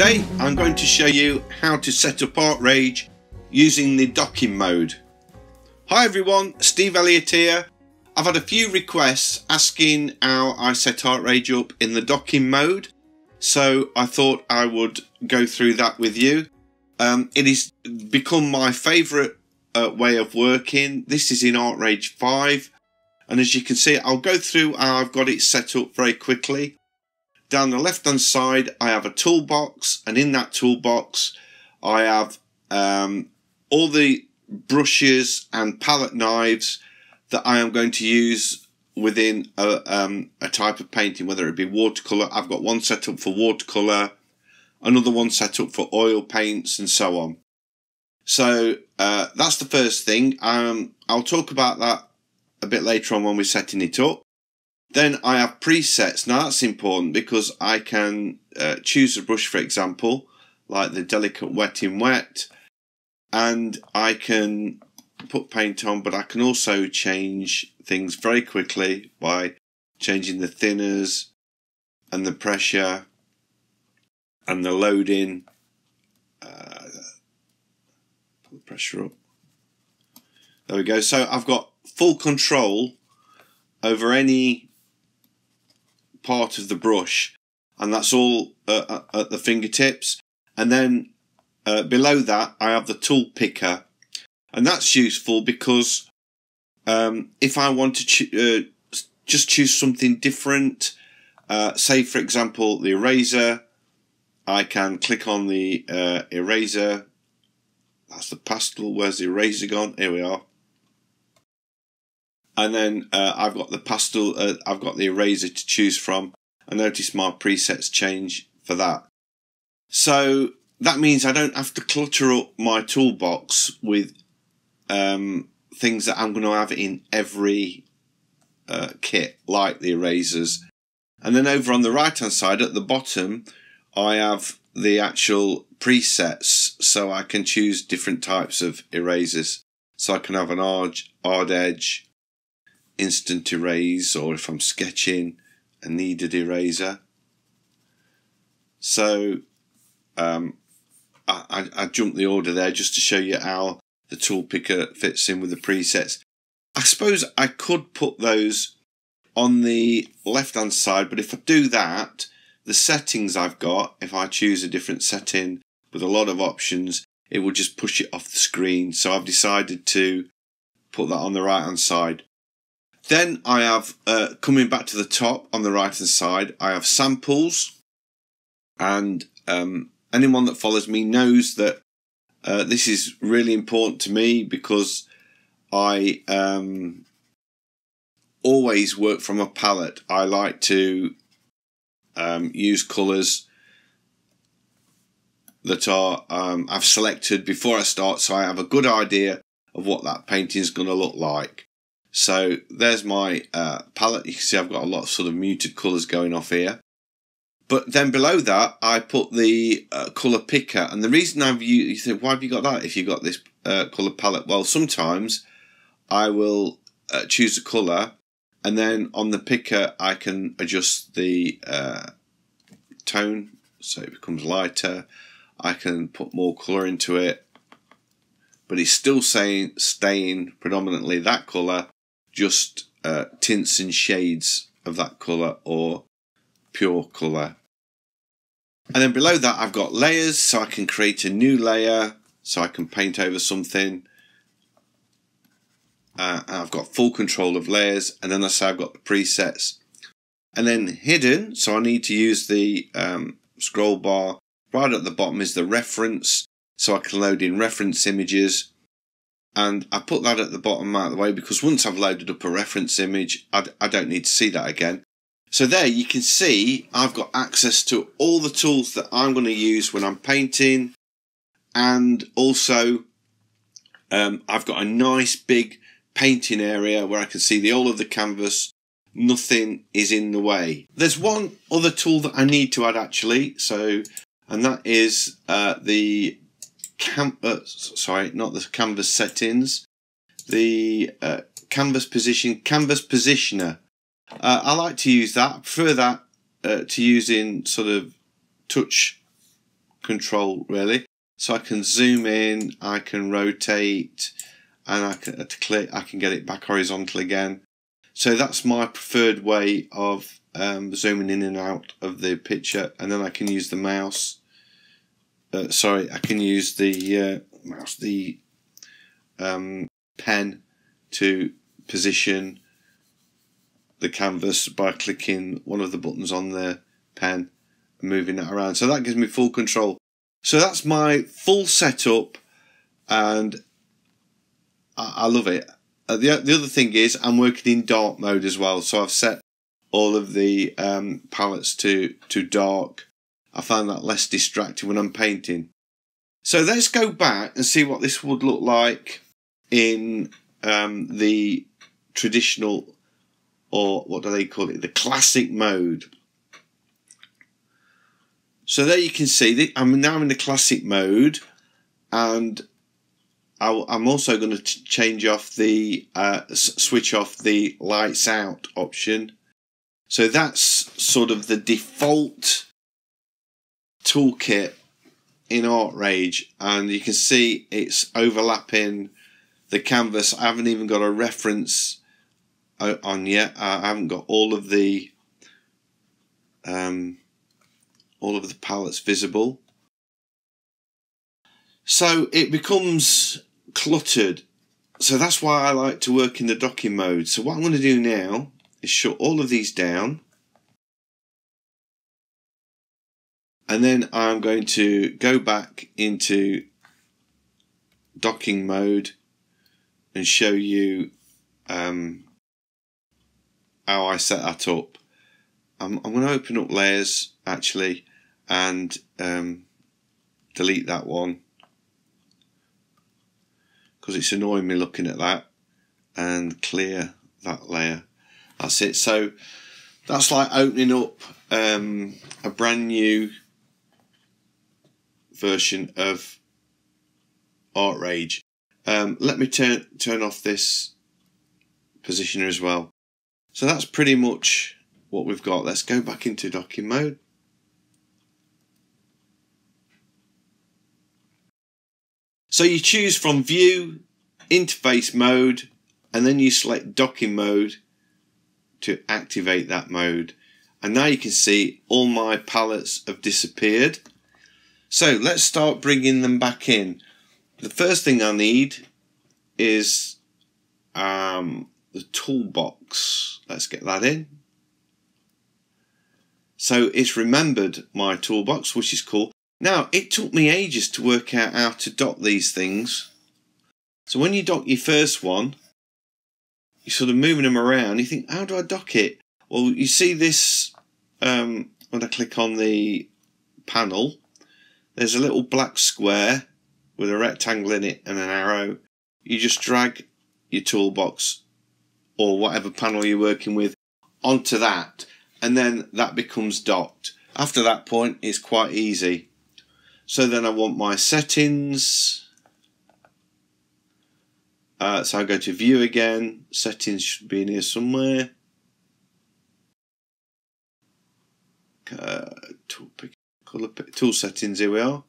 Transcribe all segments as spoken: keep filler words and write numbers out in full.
Today I'm going to show you how to set up ArtRage using the docking mode. Hi everyone, Steve Elliott here. I've had a few requests asking how I set ArtRage up in the docking mode, so I thought I would go through that with you. Um, it has become my favourite uh, way of working. This is in ArtRage five, and as you can see I'll go through how I've got it set up very quickly. Down the left hand side I have a toolbox, and in that toolbox I have um, all the brushes and palette knives that I am going to use within a, um, a type of painting, whether it be watercolour. I've got one set up for watercolour, another one set up for oil paints and so on. So uh, that's the first thing. Um, I'll talk about that a bit later on when we're setting it up. Then I have presets. Now that's important because I can uh, choose a brush, for example, like the Delicate Wet in Wet, and I can put paint on, but I can also change things very quickly by changing the thinners and the pressure and the loading. Uh, pull the pressure up. There we go. So I've got full control over any part of the brush, and that's all uh, at the fingertips. And then uh, below that I have the tool picker, and that's useful because um, if I want to cho uh, just choose something different, uh, say for example the eraser, I can click on the uh, eraser. That's the pastel. Where's the eraser gone? Here we are. And then uh, I've got the pastel, uh, I've got the eraser to choose from. I notice my presets change for that. So that means I don't have to clutter up my toolbox with um, things that I'm going to have in every uh, kit, like the erasers. And then over on the right hand side at the bottom, I have the actual presets, so I can choose different types of erasers. So I can have an hard edge, instant erase, or if I'm sketching, a kneaded eraser. So um, I, I, I jumped the order there just to show you how the tool picker fits in with the presets. I suppose I could put those on the left hand side, but if I do that, the settings I've got, if I choose a different setting with a lot of options, it will just push it off the screen. So I've decided to put that on the right hand side. Then I have, uh, coming back to the top on the right hand side, I have samples, and um, anyone that follows me knows that uh, this is really important to me because I um, always work from a palette. I like to um, use colours that are um, I've selected before I start, so I have a good idea of what that painting is going to look like. So there's my uh, palette. You can see I've got a lot of sort of muted colours going off here. But then below that, I put the uh, colour picker. And the reason I've used, you think, why have you got that if you've got this uh, colour palette? Well, sometimes I will uh, choose a colour, and then on the picker, I can adjust the uh, tone so it becomes lighter. I can put more colour into it, but it's still saying, staying predominantly that colour, just uh, tints and shades of that colour or pure colour. And then below that I've got layers, so I can create a new layer, so I can paint over something. Uh, and I've got full control of layers, and then I say I've got the presets. And then hidden, so I need to use the um, scroll bar. Right at the bottom is the reference, so I can load in reference images. And I put that at the bottom out of the way because once I've loaded up a reference image, I, I don't need to see that again. So there you can see I've got access to all the tools that I'm going to use when I'm painting, and also um, I've got a nice big painting area where I can see the whole of the canvas. Nothing is in the way. There's one other tool that I need to add actually, so and that is uh, the cam uh, sorry, not the canvas settings, the uh, canvas position, canvas positioner. Uh, I like to use that. I prefer that uh, to using sort of touch control really. So I can zoom in, I can rotate, and I can to click I can get it back horizontal again. So that's my preferred way of um, zooming in and out of the picture, and then I can use the mouse. Uh, sorry, I can use the uh, mouse, the um, pen to position the canvas by clicking one of the buttons on the pen and moving that around. So that gives me full control. So that's my full setup, and I, I love it. Uh, the, the other thing is I'm working in dark mode as well, so I've set all of the um, palettes to, to dark. I find that less distracting when I'm painting. So let's go back and see what this would look like in um, the traditional, or what do they call it, the classic mode. So there you can see that I'm now in the classic mode, and I'm also going to change off the uh, switch off the lights out option. So that's sort of the default toolkit in ArtRage, and you can see it's overlapping the canvas. I haven't even got a reference on yet. I haven't got all of the um, all of the palettes visible. So it becomes cluttered. So that's why I like to work in the docking mode. So what I'm going to do now is shut all of these down, and then I'm going to go back into docking mode and show you um, how I set that up. I'm, I'm going to open up layers actually and um, delete that one, because it's annoying me looking at that, and clear that layer. That's it. So that's like opening up um, a brand new version of ArtRage. Um, let me turn turn off this positioner as well. So that's pretty much what we've got. Let's go back into docking mode. So you choose from view, interface mode, and then you select docking mode to activate that mode. And now you can see all my palettes have disappeared. So let's start bringing them back in. The first thing I need is um, the toolbox. Let's get that in. So it's remembered my toolbox, which is cool. Now, it took me ages to work out how to dock these things. So when you dock your first one, you're sort of moving them around. You think, how do I dock it? Well, you see this, um, when I click on the panel, there's a little black square with a rectangle in it and an arrow. You just drag your toolbox or whatever panel you're working with onto that, and then that becomes docked. After that point, it's quite easy. So then I want my settings. Uh, so I go to view again. Settings should be in here somewhere. Uh, tool, pick, color, pick, tool settings, here we are.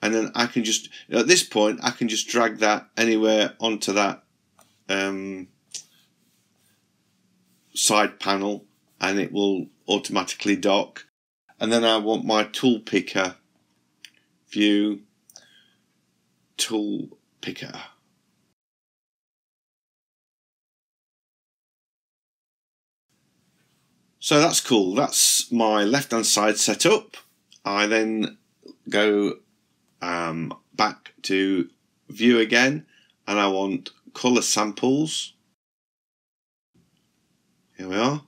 And then I can just, at this point, I can just drag that anywhere onto that um, side panel, and it will automatically dock. And then I want my tool picker. View, tool picker. So that's cool. That's my left hand side set up. I then go um, back to view again, and I want color samples. Here we are.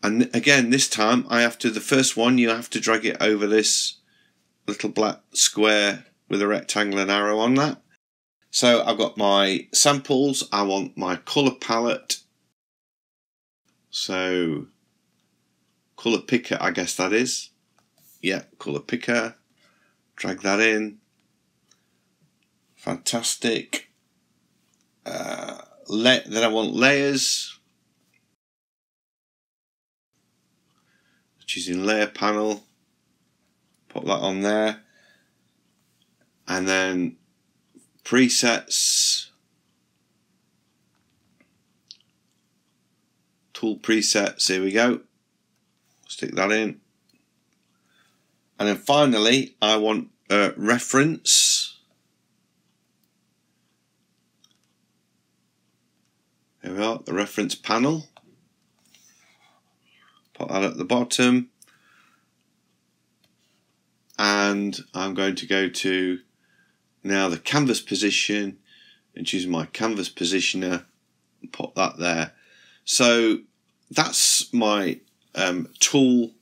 And again, this time I have to, the first one, you have to drag it over this little black square with a rectangle and arrow on that. So I've got my samples. I want my colour palette. So colour picker, I guess that is. Yeah, colour picker. Drag that in. Fantastic. Uh, then I want layers. is in layer panel, pop that on there, and then presets, tool presets, here we go, stick that in, and then finally I want a reference, here we are, the reference panel, put that at the bottom, and I'm going to go to now the canvas position and choose my canvas positioner and put that there. So that's my um, tool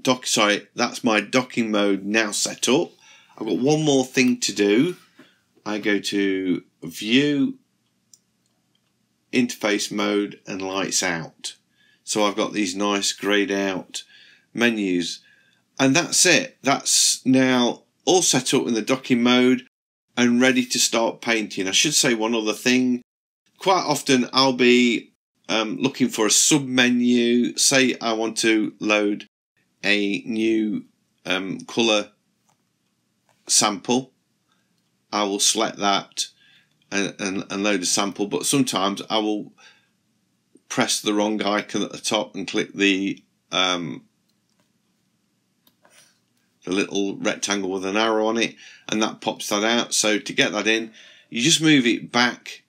dock sorry that's my docking mode now set up. I've got one more thing to do. I go to view, interface mode, and lights out. So I've got these nice grayed out menus, and that's it. That's now all set up in the docking mode and ready to start painting. I should say one other thing. Quite often I'll be um, looking for a sub menu. Say I want to load a new um, color sample. I will select that and, and, and load a sample, but sometimes I will press the wrong icon at the top and click the um, the little rectangle with an arrow on it, and that pops that out. So to get that in, you just move it back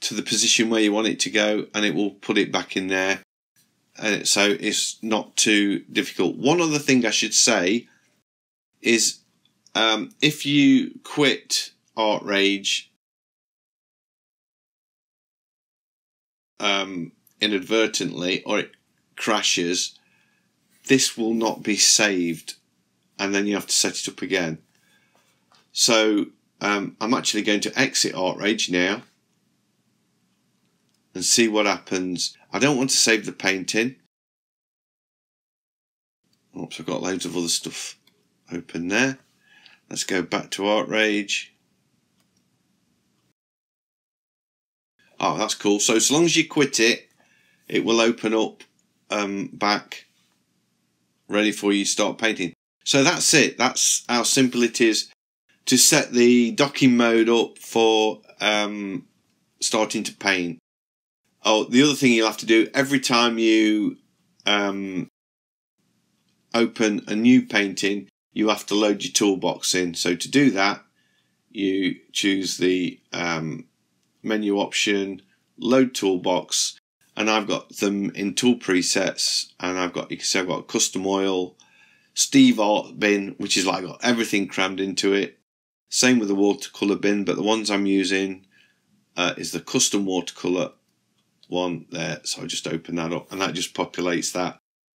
to the position where you want it to go and it will put it back in there, and so it's not too difficult. One other thing I should say is um, if you quit ArtRage um, inadvertently or it crashes, this will not be saved and then you have to set it up again. So um, I'm actually going to exit ArtRage now and see what happens. I don't want to save the painting. Oops, I've got loads of other stuff open there. Let's go back to ArtRage. Oh, that's cool. So as long as you quit it, it will open up um, back ready for you to start painting. So that's it. That's how simple it is to set the docking mode up for um, starting to paint. Oh, the other thing you'll have to do every time you um, open a new painting, you have to load your toolbox in. So to do that, you choose the um, menu option, load toolbox, and I've got them in tool presets, and I've got, you can see I've got custom oil, Steve Art bin, which is like got everything crammed into it. Same with the watercolor bin, but the ones I'm using uh, is the custom watercolor one there. So I just open that up and that just populates that.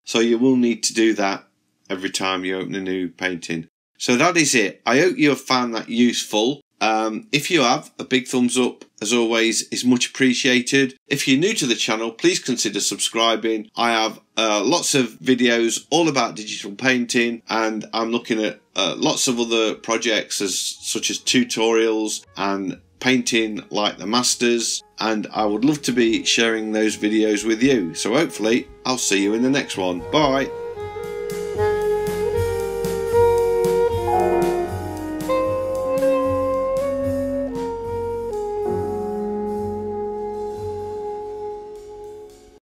So you will need to do that every time you open a new painting. So that is it. I hope you have found that useful. Um, if you have, a big thumbs up as always is much appreciated. If you're new to the channel, please consider subscribing. I have uh, lots of videos all about digital painting, and I'm looking at uh, lots of other projects as such as tutorials and painting like the masters, and I would love to be sharing those videos with you. So hopefully I'll see you in the next one. Bye.